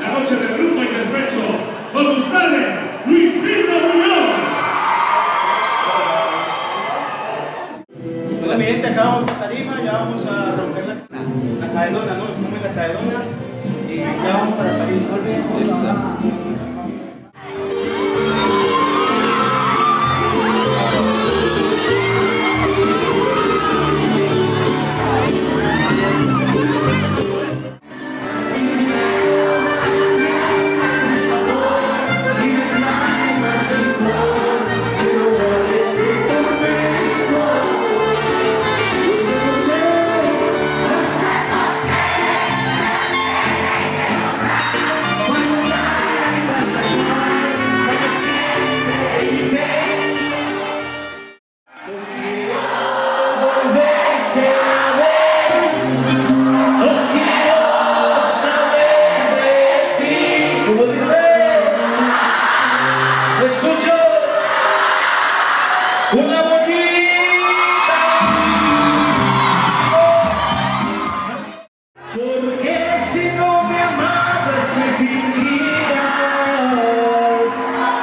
La noche de rumba y despecho, con ustedes, Luisito Muñoz. Entonces mi gente, acá vamos por tarima, ya vamos a romper la caderona, ¿no? Estamos en la caderona y ya vamos para París, ¿no olvides?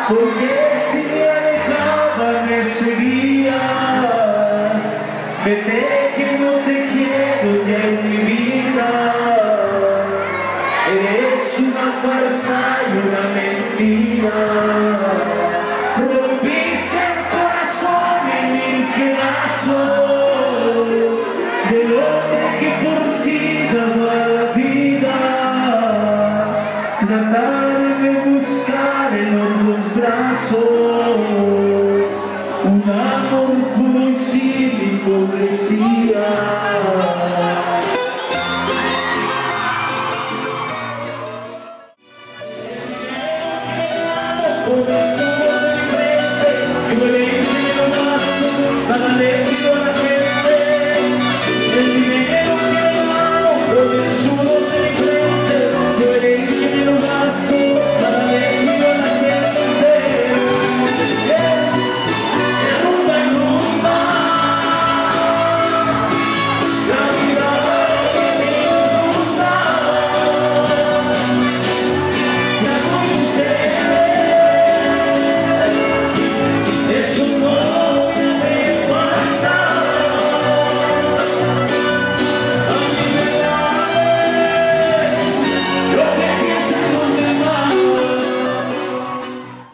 Porque si me alejaba me seguías, vete que no te quiero ya en mi vida, eres una farsa y una mentira, rompiste el corazón en mil pedazos, del hombre que por ti daba la vida, tratar de buscar en otros brazos un amor puro y sin hipocresía.